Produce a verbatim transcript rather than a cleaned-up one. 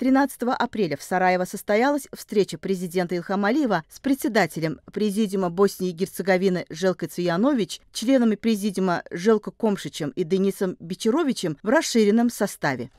тринадцатого апреля в Сараево состоялась встреча президента Ильхама Алиева с председателем президиума Боснии и Герцеговины Желко Цвиянович, членами президиума Желко Комшичем и Денисом Бечеровичем в расширенном составе.